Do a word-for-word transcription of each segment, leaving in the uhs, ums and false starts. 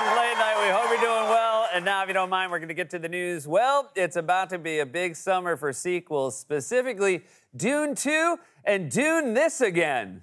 This is Late Night. We hope you're doing well. And now, if you don't mind, we're going to get to the news. Well, it's about to be a big summer for sequels, specifically Dune two and Dune This Again.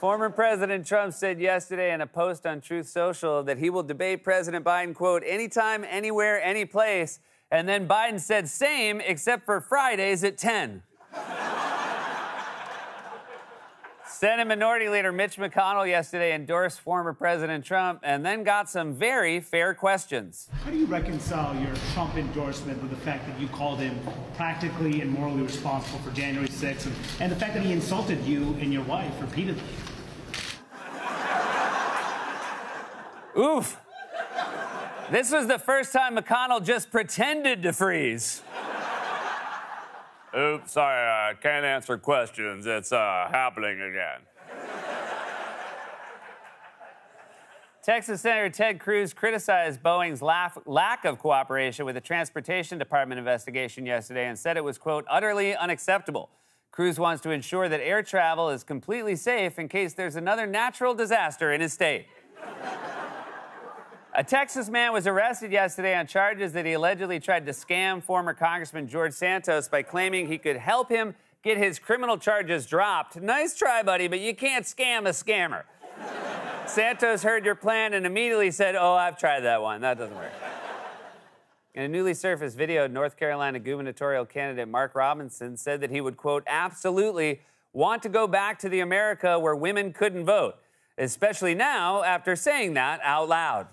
Former President Trump said yesterday in a post on Truth Social that he will debate President Biden, quote, anytime, anywhere, any place. And then Biden said, same, except for Fridays at ten. Senate Minority Leader Mitch McConnell yesterday endorsed former President Trump and then got some very fair questions. How do you reconcile your Trump endorsement with the fact that you called him practically and morally responsible for January sixth and, and the fact that he insulted you and your wife repeatedly? Oof. This was the first time McConnell just pretended to freeze. Oops, sorry, I can't answer questions. It's uh, happening again. Texas Senator Ted Cruz criticized Boeing's lack of cooperation with the Transportation Department investigation yesterday and said it was, quote, utterly unacceptable. Cruz wants to ensure that air travel is completely safe in case there's another natural disaster in his state. A Texas man was arrested yesterday on charges that he allegedly tried to scam former Congressman George Santos by claiming he could help him get his criminal charges dropped. Nice try, buddy, but you can't scam a scammer. Santos heard your plan and immediately said, oh, I've tried that one. That doesn't work. In a newly surfaced video, North Carolina gubernatorial candidate Mark Robinson said that he would, quote, absolutely want to go back to the America where women couldn't vote, especially now after saying that out loud.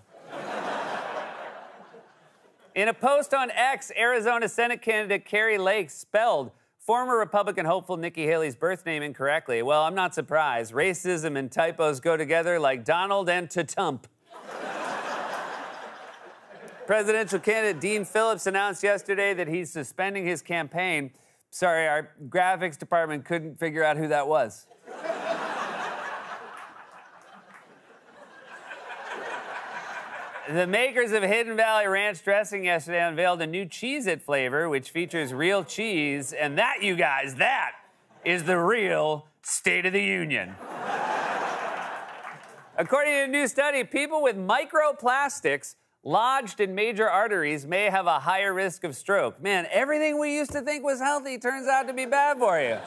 In a post on X, Arizona Senate candidate Carrie Lake spelled former Republican hopeful Nikki Haley's birth name incorrectly. Well, I'm not surprised. Racism and typos go together like Donald and Tatump. Presidential candidate Dean Phillips announced yesterday that he's suspending his campaign. Sorry, our graphics department couldn't figure out who that was. The makers of Hidden Valley Ranch Dressing yesterday unveiled a new Cheez-It flavor, which features real cheese. And that, you guys, that is the real State of the Union. According to a new study, people with microplastics lodged in major arteries may have a higher risk of stroke. Man, everything we used to think was healthy turns out to be bad for you.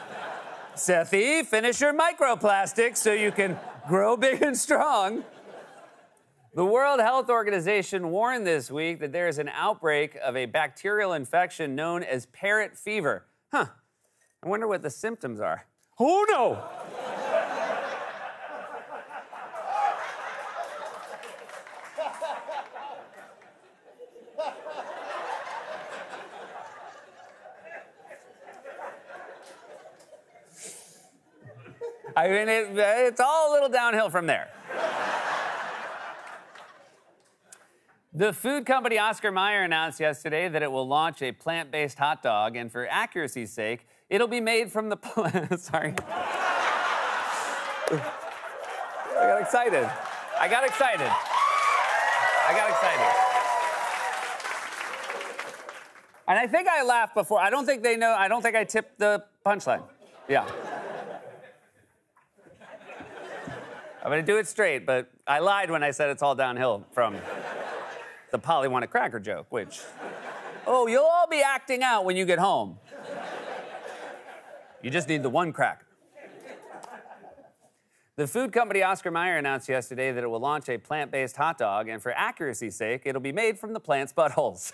Sethy, finish your microplastics so you can grow big and strong. The World Health Organization warned this week that there is an outbreak of a bacterial infection known as parrot fever. Huh. I wonder what the symptoms are. Oh, no! I mean, it, it's all a little downhill from there. The food company Oscar Mayer announced yesterday that it will launch a plant-based hot dog, and for accuracy's sake, it'll be made from the... Sorry. I got excited. I got excited. I got excited. And I think I laughed before. I don't think they know... I don't think I tipped the punchline. Yeah. I'm gonna do it straight, but I lied when I said it's all downhill from... the Polly want a cracker joke, which, oh, you'll all be acting out when you get home. You just need the one cracker. The food company Oscar Mayer announced yesterday that it will launch a plant-based hot dog, and for accuracy's sake, it'll be made from the plant's buttholes.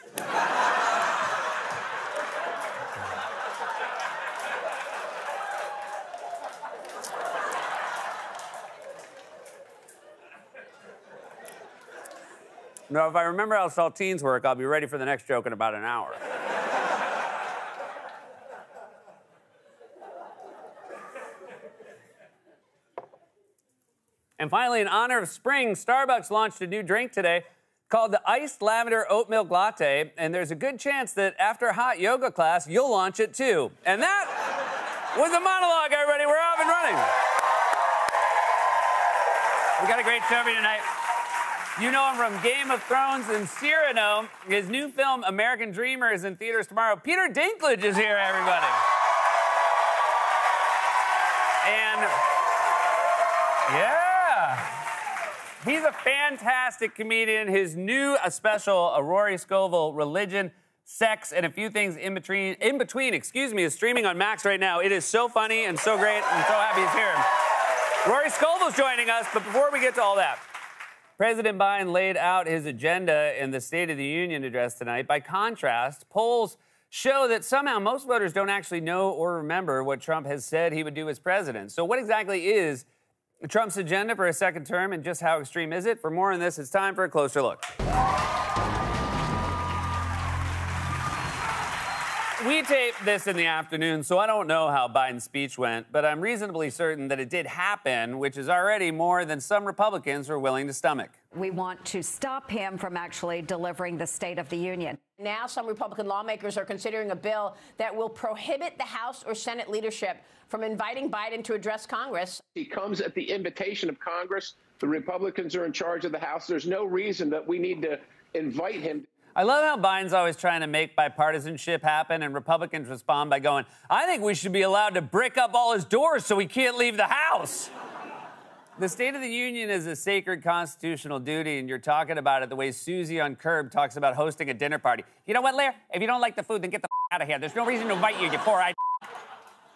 Now, if I remember how saltines work, I'll be ready for the next joke in about an hour. And finally, in honor of spring, Starbucks launched a new drink today called the Iced Lavender Oat Milk Latte, and there's a good chance that after a hot yoga class, you'll launch it too. And that was a monologue, everybody. We're off and running. We got a great show for you tonight. You know him from Game of Thrones and Cyrano. His new film, American Dreamer, is in theaters tomorrow. Peter Dinklage is here, everybody. And, yeah. He's a fantastic comedian. His new a special, a Rory Scovel, Religion, Sex, and a Few Things in Between, in between, excuse me, is streaming on Max right now. It is so funny and so great. I'm so happy he's here. Rory Scovel's joining us, but before we get to all that, President Biden laid out his agenda in the State of the Union address tonight. By contrast, polls show that somehow most voters don't actually know or remember what Trump has said he would do as president. So what exactly is Trump's agenda for a second term, and just how extreme is it? For more on this, it's time for a closer look. We taped this in the afternoon, so I don't know how Biden's speech went, but I'm reasonably certain that it did happen, which is already more than some Republicans were willing to stomach. We want to stop him from actually delivering the State of the Union. Now some Republican lawmakers are considering a bill that will prohibit the House or Senate leadership from inviting Biden to address Congress. He comes at the invitation of Congress. The Republicans are in charge of the House. There's no reason that we need to invite him. I love how Biden's always trying to make bipartisanship happen, and Republicans respond by going, I think we should be allowed to brick up all his doors so he can't leave the House. The State of the Union is a sacred constitutional duty, and you're talking about it the way Susie on Curb talks about hosting a dinner party. You know what, Lair? If you don't like the food, then get the f out of here. There's no reason to invite you, you poor-eyed.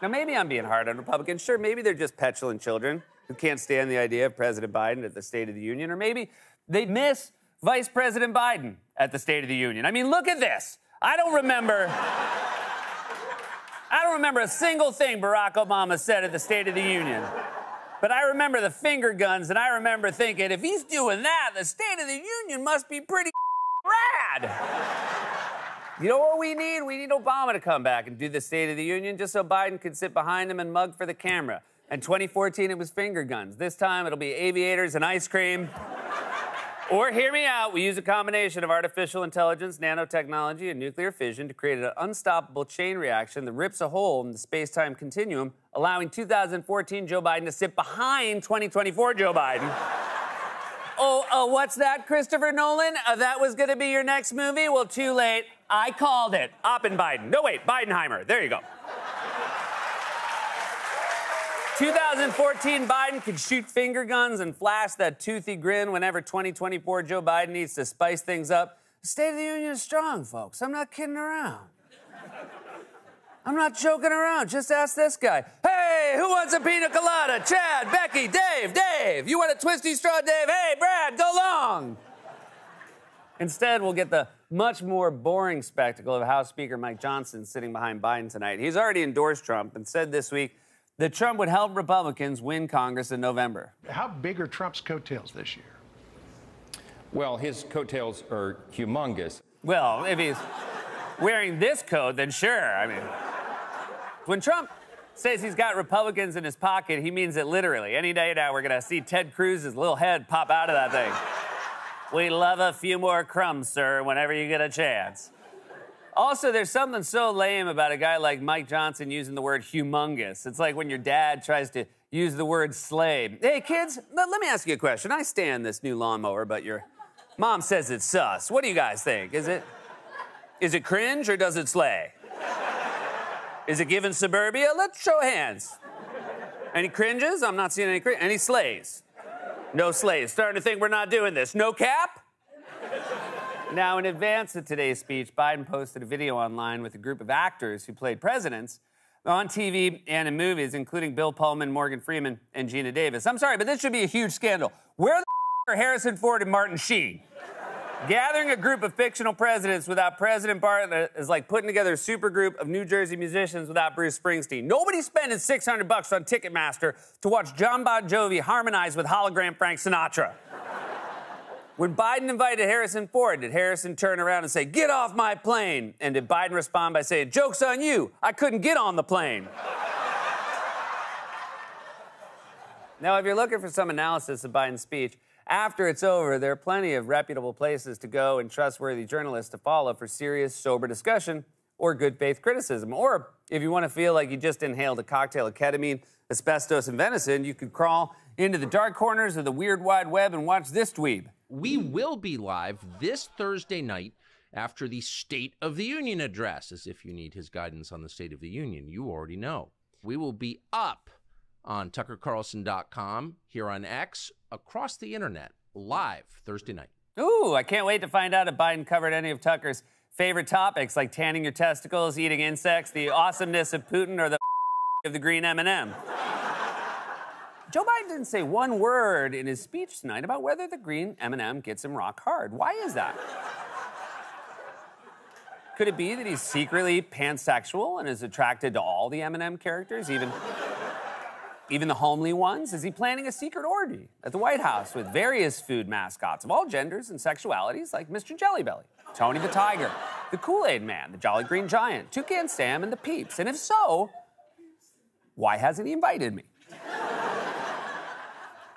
Now, maybe I'm being hard on Republicans. Sure, maybe they're just petulant children who can't stand the idea of President Biden at the State of the Union, or maybe they miss Vice President Biden at the State of the Union. I mean, look at this. I don't remember... I don't remember a single thing Barack Obama said at the State of the Union. But I remember the finger guns, and I remember thinking, if he's doing that, the State of the Union must be pretty rad. You know what we need? We need Obama to come back and do the State of the Union just so Biden could sit behind him and mug for the camera. In twenty fourteen, it was finger guns. This time, it'll be aviators and ice cream. Or, hear me out, we use a combination of artificial intelligence, nanotechnology, and nuclear fission to create an unstoppable chain reaction that rips a hole in the space-time continuum, allowing two thousand fourteen Joe Biden to sit behind twenty twenty-four Joe Biden. oh, uh, what's that, Christopher Nolan? Uh, that was gonna be your next movie? Well, too late. I called it. Oppen Biden. No, wait, Bidenheimer. There you go. twenty fourteen Biden could shoot finger guns and flash that toothy grin whenever twenty twenty-four Joe Biden needs to spice things up. The State of the Union is strong, folks. I'm not kidding around. I'm not joking around. Just ask this guy. Hey, who wants a pina colada? Chad, Becky, Dave, Dave. You want a twisty straw, Dave? Hey, Brad, go long. Instead, we'll get the much more boring spectacle of House Speaker Mike Johnson sitting behind Biden tonight. He's already endorsed Trump and said this week that Trump would help Republicans win Congress in November. How big are Trump's coattails this year? Well, his coattails are humongous. Well, if he's wearing this coat, then sure. I mean, when Trump says he's got Republicans in his pocket, he means it literally. Any day now, we're gonna see Ted Cruz's little head pop out of that thing. We'd love a few more crumbs, sir, whenever you get a chance. Also, there's something so lame about a guy like Mike Johnson using the word humongous. It's like when your dad tries to use the word slave. Hey, kids, let me ask you a question. I stand this new lawnmower, but your mom says it's sus. What do you guys think? Is it, is it cringe or does it slay? Is it giving suburbia? Let's show hands. Any cringes? I'm not seeing any cringe. Any slays? No slays. Starting to think we're not doing this. No cap? Now, in advance of today's speech, Biden posted a video online with a group of actors who played presidents on T V and in movies, including Bill Pullman, Morgan Freeman, and Gina Davis. I'm sorry, but this should be a huge scandal. Where the are Harrison Ford and Martin Sheen? Gathering a group of fictional presidents without President Biden is like putting together a supergroup of New Jersey musicians without Bruce Springsteen. Nobody's spending six hundred bucks on Ticketmaster to watch John Bon Jovi harmonize with hologram Frank Sinatra. When Biden invited Harrison Ford, did Harrison turn around and say, get off my plane? And did Biden respond by saying, joke's on you, I couldn't get on the plane? Now, if you're looking for some analysis of Biden's speech, after it's over, there are plenty of reputable places to go and trustworthy journalists to follow for serious, sober discussion or good faith criticism. Or if you want to feel like you just inhaled a cocktail of ketamine, asbestos, and venison, you could crawl into the dark corners of the weird wide web and watch this dweeb. We will be live this Thursday night after the State of the Union address, as if you need his guidance on the State of the Union. You already know. We will be up on Tucker Carlson dot com, here on X, across the internet. live Thursday night. Ooh, I can't wait to find out if Biden covered any of Tucker's favorite topics like tanning your testicles, eating insects, the awesomeness of Putin, or the of the green M and M. Joe Biden didn't say one word in his speech tonight about whether the green M and M gets him rock hard. Why is that? Could it be that he's secretly pansexual and is attracted to all the M and M characters, even, even the homely ones? Is he planning a secret orgy at the White House with various food mascots of all genders and sexualities like Mister Jellybelly, Tony the Tiger, the Kool-Aid Man, the Jolly Green Giant, Toucan Sam, and the Peeps? And if so, why hasn't he invited me?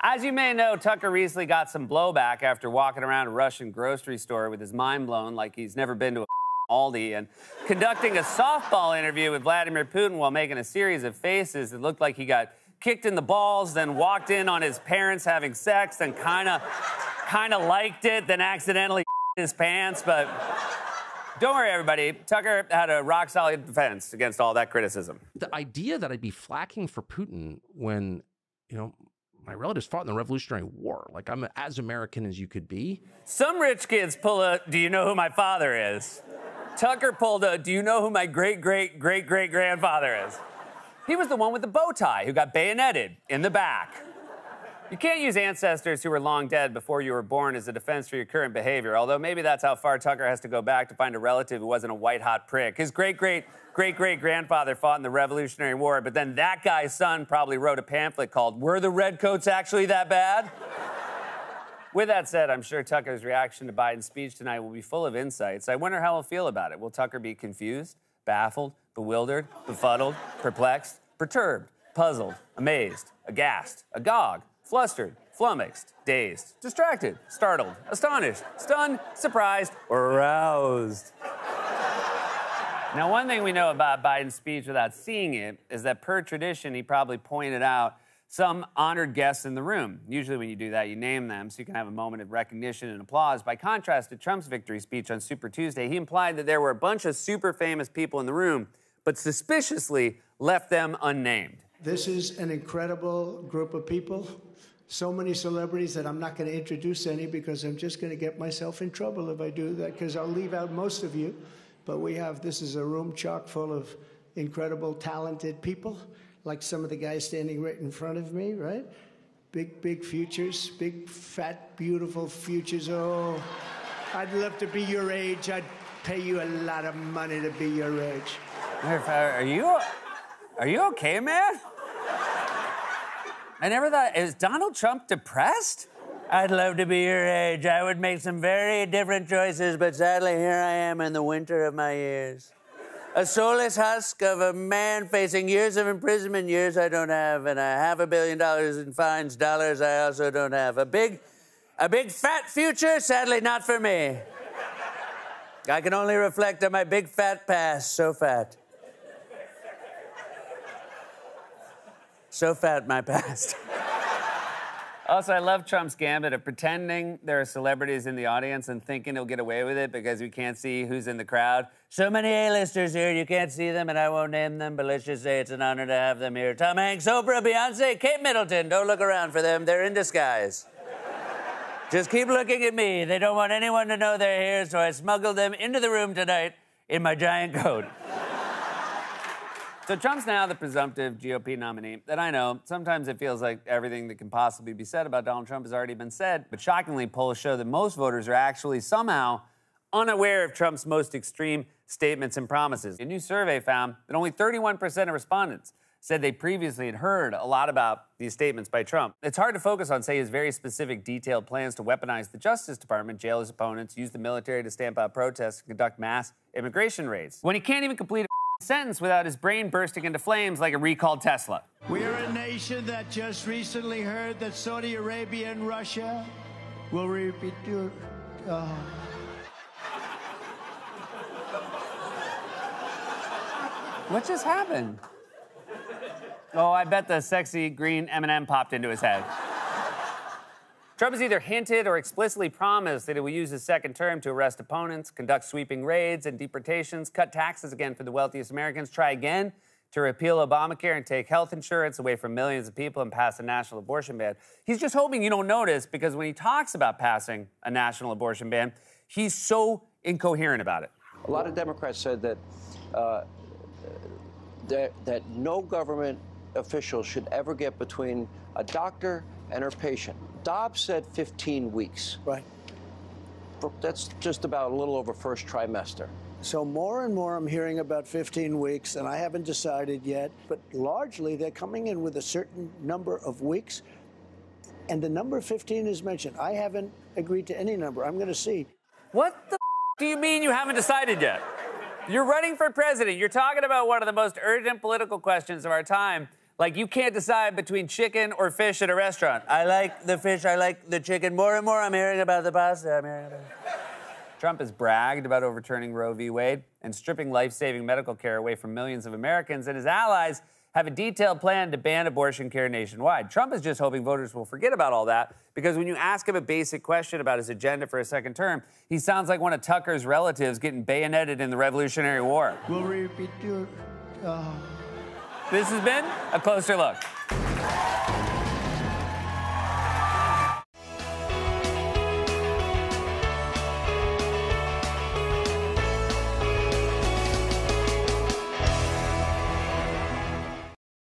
As you may know, Tucker recently got some blowback after walking around a Russian grocery store with his mind blown like he's never been to a Aldi and conducting a softball interview with Vladimir Putin while making a series of faces that looked like he got kicked in the balls, then walked in on his parents having sex, then kind of kind of liked it, then accidentally his pants. But don't worry, everybody. Tucker had a rock-solid defense against all that criticism. The idea that I'd be flacking for Putin when, you know, my relatives fought in the Revolutionary War. Like, I'm as American as you could be. Some rich kids pull a, do you know who my father is? Tucker pulled a, do you know who my great-great-great-great-grandfather is? He was the one with the bow tie who got bayoneted in the back. You can't use ancestors who were long dead before you were born as a defense for your current behavior, although maybe that's how far Tucker has to go back to find a relative who wasn't a white-hot prick. His great-great-great-great-grandfather fought in the Revolutionary War, but then that guy's son probably wrote a pamphlet called Were the Redcoats Actually That Bad? With that said, I'm sure Tucker's reaction to Biden's speech tonight will be full of insights. I wonder how he'll feel about it. Will Tucker be confused, baffled, bewildered, befuddled, perplexed, perturbed, puzzled, amazed, aghast, agog, flustered, flummoxed, dazed, distracted, startled, astonished, stunned, surprised, or aroused? Now, one thing we know about Biden's speech without seeing it is that, per tradition, he probably pointed out some honored guests in the room. Usually when you do that, you name them so you can have a moment of recognition and applause. By contrast to Trump's victory speech on Super Tuesday, he implied that there were a bunch of super famous people in the room, but suspiciously left them unnamed. This is an incredible group of people. So many celebrities that I'm not going to introduce any because I'm just going to get myself in trouble if I do that, because I'll leave out most of you. But we have, this is a room chock full of incredible, talented people, like some of the guys standing right in front of me, right? Big, big futures, big, fat, beautiful futures. Oh, I'd love to be your age. I'd pay you a lot of money to be your age. Are you, are you okay, man? I never thought, is Donald Trump depressed? I'd love to be your age. I would make some very different choices, but sadly, here I am in the winter of my years. A soulless husk of a man facing years of imprisonment, years I don't have, and a half a billion dollars in fines, dollars I also don't have. A big, a big fat future, sadly not for me. I can only reflect on my big fat past, so fat. So fat, my past. Also, I love Trump's gambit of pretending there are celebrities in the audience and thinking he'll get away with it because we can't see who's in the crowd. So many A-listers here, you can't see them, and I won't name them, but let's just say it's an honor to have them here. Tom Hanks, Oprah, Beyonce, Kate Middleton. Don't look around for them. They're in disguise. Just keep looking at me. They don't want anyone to know they're here, so I smuggled them into the room tonight in my giant coat. So Trump's now the presumptive G O P nominee, and I know sometimes it feels like everything that can possibly be said about Donald Trump has already been said, but shockingly, polls show that most voters are actually somehow unaware of Trump's most extreme statements and promises. A new survey found that only thirty-one percent of respondents said they previously had heard a lot about these statements by Trump. It's hard to focus on, say, his very specific, detailed plans to weaponize the Justice Department, jail his opponents, use the military to stamp out protests, and conduct mass immigration raids, when he can't even complete a sentence without his brain bursting into flames like a recalled Tesla. We're a nation that just recently heard that Saudi Arabia and Russia will repeat... Uh... What just happened? Oh, I bet the sexy green M and M popped into his head. Trump has either hinted or explicitly promised that he will use his second term to arrest opponents, conduct sweeping raids and deportations, cut taxes again for the wealthiest Americans, try again to repeal Obamacare and take health insurance away from millions of people and pass a national abortion ban. He's just hoping you don't notice, because when he talks about passing a national abortion ban, he's so incoherent about it. A lot of Democrats said that uh, that, that no government official should ever get between a doctor and her patient. Dobbs said fifteen weeks. Right. That's just about a little over first trimester. So more and more I'm hearing about fifteen weeks, and I haven't decided yet, but largely they're coming in with a certain number of weeks, and the number fifteen is mentioned. I haven't agreed to any number. I'm going to see. What the f- do you mean you haven't decided yet? You're running for president. You're talking about one of the most urgent political questions of our time. Like, you can't decide between chicken or fish at a restaurant. I like the fish, I like the chicken. More and more I'm hearing about the pasta, I'm hearing about it. Trump has bragged about overturning Roe v. Wade and stripping life-saving medical care away from millions of Americans, and his allies have a detailed plan to ban abortion care nationwide. Trump is just hoping voters will forget about all that, because when you ask him a basic question about his agenda for a second term, he sounds like one of Tucker's relatives getting bayoneted in the Revolutionary War. Will repeat your... Uh... This has been A Closer Look.